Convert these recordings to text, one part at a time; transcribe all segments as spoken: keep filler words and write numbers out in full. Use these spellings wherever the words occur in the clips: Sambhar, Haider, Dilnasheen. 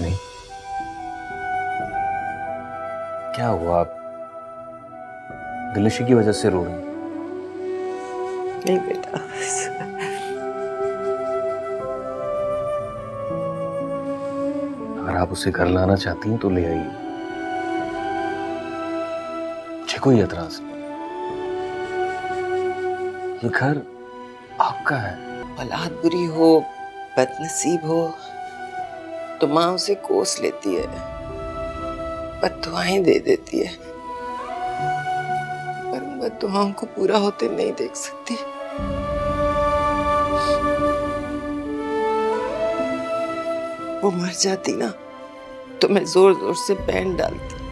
नहीं। क्या हुआ, आप दिलनशी की वजह से रो रही? नहीं बेटा, अगर आप उसे घर लाना चाहती हैं तो ले आइए, मुझे कोई एतराज नहीं। ये घर आपका है। औलाद बुरी हो, बदनसीब हो तो माँ उसे कोस लेती है, बद्दुआएं दे देती है, पर बद्दुआओं को पूरा होते नहीं देख सकती। वो मर जाती ना तो मैं जोर जोर से बैंड डालती,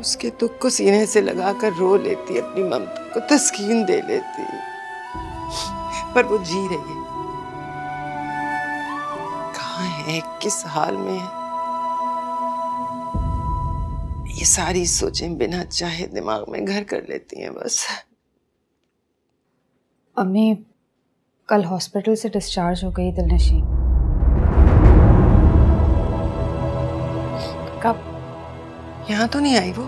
उसके दुख को सीने से लगाकर रो लेती, अपनी ममता को तस्कीन दे लेती, पर वो जी रही है। कहाँ है, किस हाल में है, ये सारी सोचें बिना चाहे दिमाग में घर कर लेती हैं बस। अम्मी, कल हॉस्पिटल से डिस्चार्ज हो गई दिलनशीन। कब? यहाँ तो नहीं आई वो।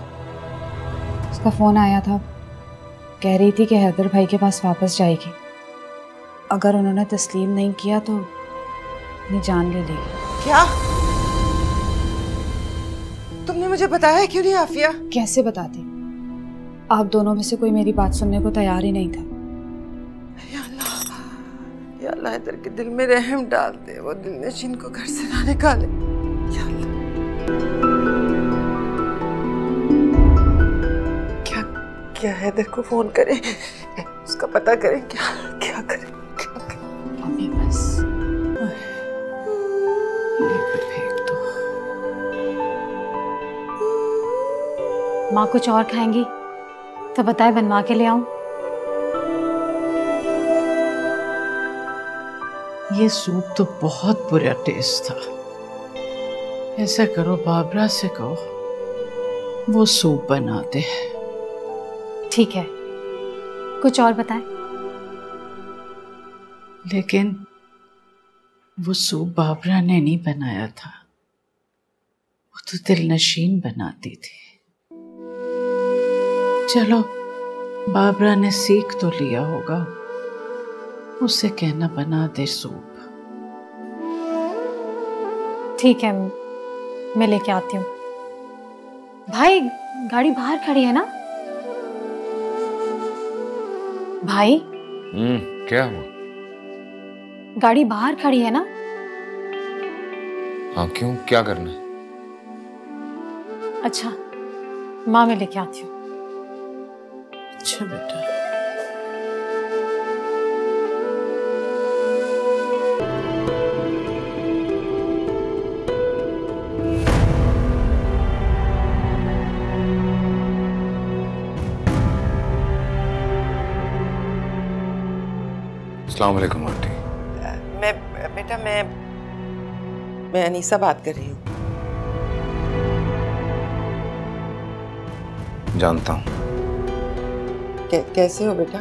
उसका फोन आया था, कह रही थी कि हैदर भाई के पास वापस जाएगी, अगर उन्होंने तस्लीम नहीं किया तो अपनी जान ले लेगी। क्या? तुमने मुझे बताया क्यों नहीं आफिया? कैसे बताती, आप दोनों में से कोई मेरी बात सुनने को तैयार ही नहीं था। या अल्लाह, या अल्लाह, हैदर के दिल में रहम डाल दे, वो दिलनशीन को घर से ना निकाले। या अल्लाह, क्या हैदर को फोन करें, उसका पता करें, क्या क्या करें, क्या करें? अम्मी बस फेंक दो। माँ कुछ और खाएंगी तो बताए बनवा के ले आऊं। ये सूप तो बहुत बुरा टेस्ट था। ऐसा करो, बाबरा से कहो वो सूप बना दे। ठीक है, कुछ और बताएं। लेकिन वो सूप बाबरा ने नहीं बनाया था, वो तो दिलनशीन बनाती थी। चलो, बाबरा ने सीख तो लिया होगा, उसे कहना बना दे सूप। ठीक है, मैं लेके आती हूँ। भाई, गाड़ी बाहर खड़ी है ना? भाई। हम्म, क्या हुआ? गाड़ी बाहर खड़ी है ना? हाँ, क्यों, क्या करना है? अच्छा, माँ मैं लेके आती हूँ। अच्छा बेटा। अस्सलामुअलैकुम आंटी। मैं बेटा मैं मैं अनीसा बात कर रही हूँ। जानता हूँ। कै, कैसे हो बेटा?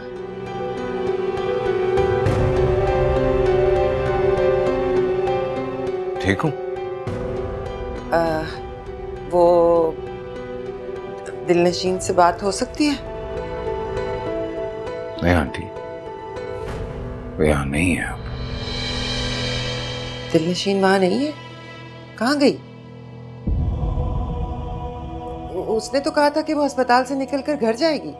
ठीक हूँ। वो दिलनशीन से बात हो सकती है? नहीं आंटी, वो यहाँ नहीं है। अब दिलनशीन वहाँ नहीं है? कहाँ गई? उसने तो कहा था कि वो अस्पताल से निकलकर घर जाएगी।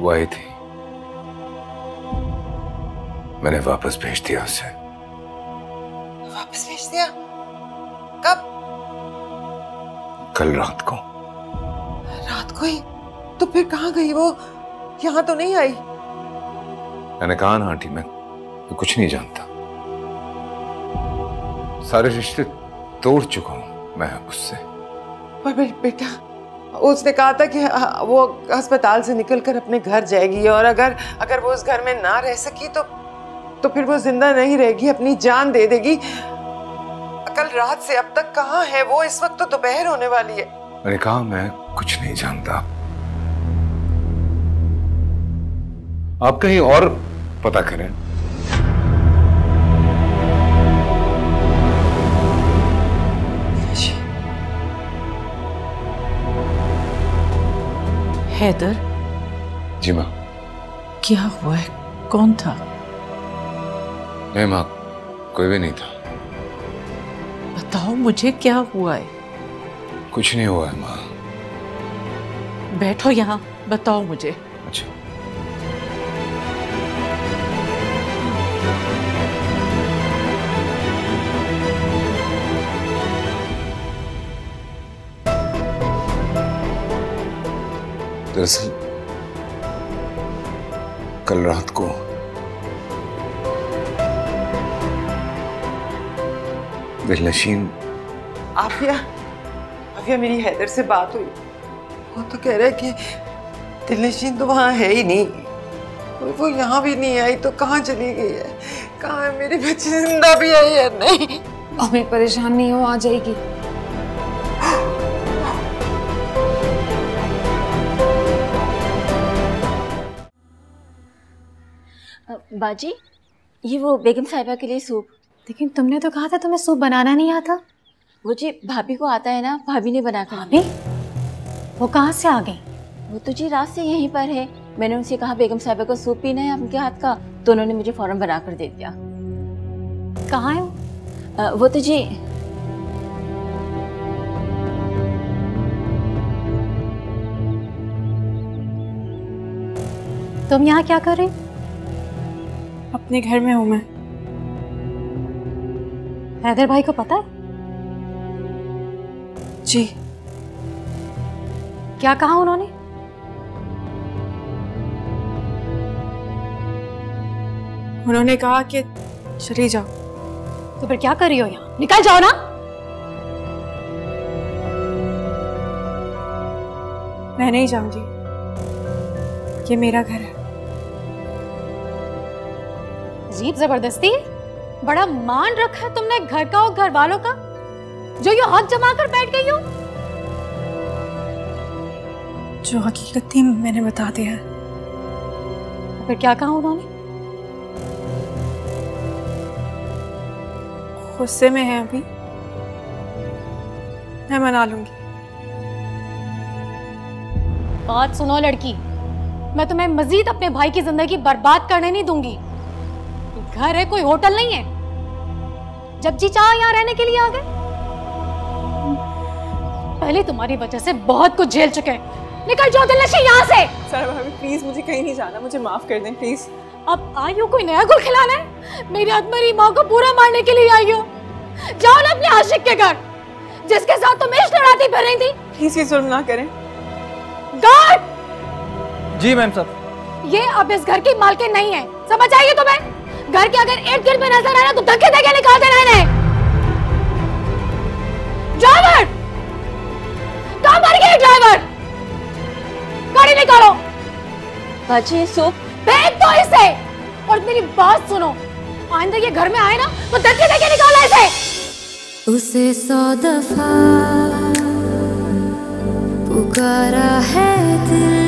वो आई थी, मैंने वापस भेज दिया उसे। वापस भेज दिया? कब? कल रात को। रात को ही? तो फिर कहाँ गई वो? यहाँ तो नहीं आई। मैंने कहा ना आंटी, मैं तो कुछ नहीं जानता, सारे रिश्ते तोड़ चुका हूँ मैं उससे। पर बेटा, उसने कहा था कि वो अस्पताल से निकलकर अपने घर जाएगी, और अगर अगर वो उस घर में ना रह सकी तो तो फिर वो जिंदा नहीं रहेगी, अपनी जान दे देगी। कल रात से अब तक कहाँ है वो? इस वक्त तो दोपहर होने वाली है। मैंने कहा मैं कुछ नहीं जानता, आप कहीं और पता करें। हैदर? जी माँ। क्या हुआ है? कौन था? नहीं माँ, कोई भी नहीं था। बताओ मुझे क्या हुआ है? कुछ नहीं हुआ है माँ। बैठो यहाँ, बताओ मुझे। अच्छा। दरअसल कल रात को दिलनशीन। आफिया, आफिया मेरी हैदर से बात हुई। वो तो कह रहा है कि दिलनशीन तो वहाँ है ही नहीं, और वो यहाँ भी नहीं आई तो कहाँ चली गई है? कहाँ है मेरी बच्ची? जिंदा भी आई है? नहीं। हमें परेशान नहीं हो, आ जाएगी। बाजी, ये वो बेगम साहिबा के लिए सूप। लेकिन तुमने तो कहा था तुम्हें सूप बनाना नहीं आता। वो जी भाभी को आता है ना, भाभी ने बना कर। भाभी? वो कहाँ से आ गई? वो तो जी रात से यहीं पर है। मैंने उनसे कहा बेगम साहिबा को सूप पीना है उनके हाथ का, तो उन्होंने मुझे फौरन बना कर दे दिया। कहाँ है वो? आ, वो तो जी तुम यहाँ क्या कर रही? अपने घर में हूँ मैं। हैदर भाई को पता है? जी। क्या कहा उन्होंने? उन्होंने कहा कि चली जाओ। तो फिर क्या कर रही हो यहाँ? निकल जाओ ना। मैं नहीं जाऊंगी, ये मेरा घर है। अजीब जबरदस्ती है, बड़ा मान रखा है तुमने घर का और घर वालों का, जो ये हक जमा कर बैठ गई हो। जो हकीकत थी मैंने बता दिया। तो फिर क्या कहा उन्होंने? गुस्से में है अभी, मैं मना लूंगी। बात सुनो लड़की, मैं तुम्हें मजीद अपने भाई की जिंदगी बर्बाद करने नहीं दूंगी। घर है, कोई होटल नहीं है। जब जी चाह यहाँ रहने के लिए आ गए। पहले तुम्हारी वजह से बहुत कुछ झेल चुके हैं। निकल जाओ दिलनशीन यहाँ से। सर भाभी प्लीज, मुझे कहीं नहीं जाना, मुझे माफ कर दें प्लीज। अब आई हो कोई नया गुड़ खिलाना है? मेरी अधमरी माँ को पूरा मारने के लिए आई हो। जाओ ना अपने आशिक के घर, जिसके साथ तुम इश्क लड़ाती फिर रही थी। प्लीज ये जुल्म ना करें। जी मैम साहब, ये अब इस घर की मालकिन नहीं है, समझ आइए तुम्हें। घर के अगर एक गिर में नजर आना तो धक्के देके निकाल देना इन्हें। ड्राइवर, कहाँ मर गए ड्राइवर? गाड़ी निकालो। बाजी सूप फेंक दो इसे। और मेरी बात सुनो, आइंदा ये घर में आए ना तो धक्के देके निकालो इसे। उसे सौ दफा पुकारा है दिल,